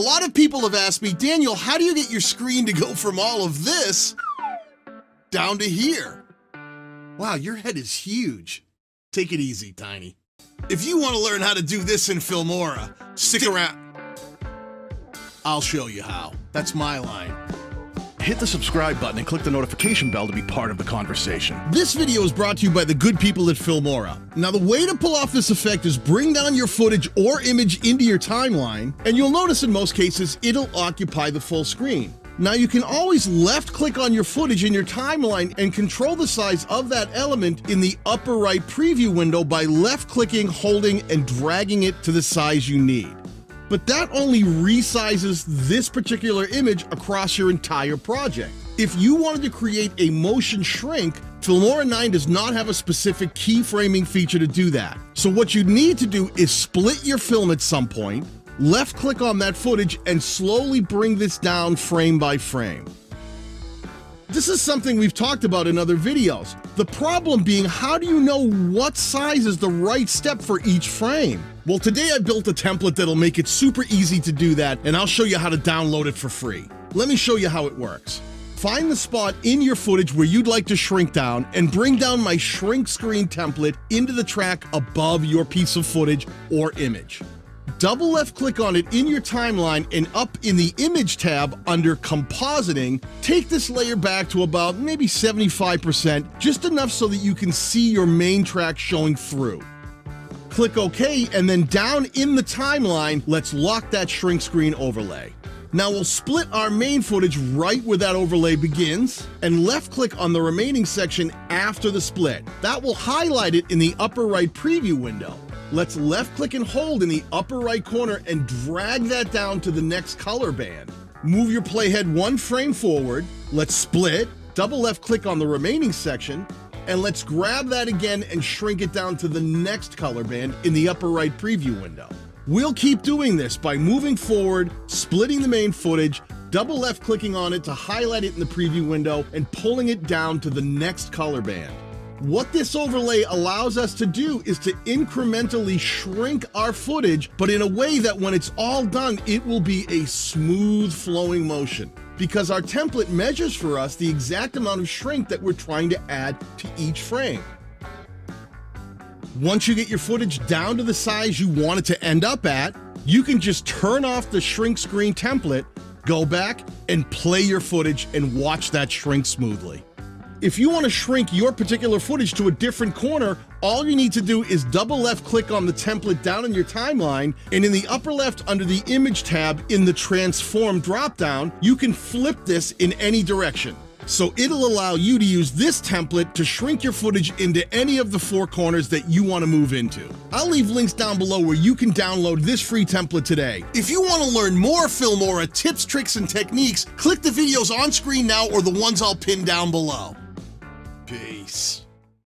lot of people have asked me, Daniel, how do you get your screen to go from all of this down to here? Wow, your head is huge. Take it easy, Tiny. If you want to learn how to do this in Filmora, stick around. I'll show you how. That's my line. Hit the subscribe button and click the notification bell to be part of the conversation. This video is brought to you by the good people at Filmora. Now, the way to pull off this effect is bring down your footage or image into your timeline, and you'll notice in most cases, it'll occupy the full screen. Now, you can always left-click on your footage in your timeline and control the size of that element in the upper right preview window by left-clicking, holding, and dragging it to the size you need. But that only resizes this particular image across your entire project. If you wanted to create a motion shrink, Filmora 9 does not have a specific keyframing feature to do that. So what you need to do is split your film at some point, left-click on that footage, and slowly bring this down frame by frame. This is something we've talked about in other videos. The problem being, how do you know what size is the right step for each frame? Well, today I built a template that'll make it super easy to do that, and I'll show you how to download it for free. Let me show you how it works. Find the spot in your footage where you'd like to shrink down and bring down my shrink screen template into the track above your piece of footage or image. Double left click on it in your timeline, and up in the image tab under compositing, take this layer back to about maybe 75%, just enough so that you can see your main track showing through. Click OK, and then down in the timeline, let's lock that shrink screen overlay. Now we'll split our main footage right where that overlay begins and left click on the remaining section after the split. That will highlight it in the upper right preview window. Let's left click and hold in the upper right corner and drag that down to the next color band. Move your playhead one frame forward. Let's split, double left click on the remaining section, and let's grab that again and shrink it down to the next color band in the upper right preview window. We'll keep doing this by moving forward, splitting the main footage, double left clicking on it to highlight it in the preview window, and pulling it down to the next color band. What this overlay allows us to do is to incrementally shrink our footage, but in a way that when it's all done, it will be a smooth flowing motion, because our template measures for us the exact amount of shrink that we're trying to add to each frame. Once you get your footage down to the size you want it to end up at, you can just turn off the shrink screen template, go back and play your footage and watch that shrink smoothly. If you want to shrink your particular footage to a different corner, all you need to do is double left click on the template down in your timeline, and in the upper left under the image tab in the transform dropdown, you can flip this in any direction. So it'll allow you to use this template to shrink your footage into any of the four corners that you want to move into. I'll leave links down below where you can download this free template today. If you want to learn more Filmora tips, tricks, and techniques, click the videos on screen now or the ones I'll pin down below. Peace.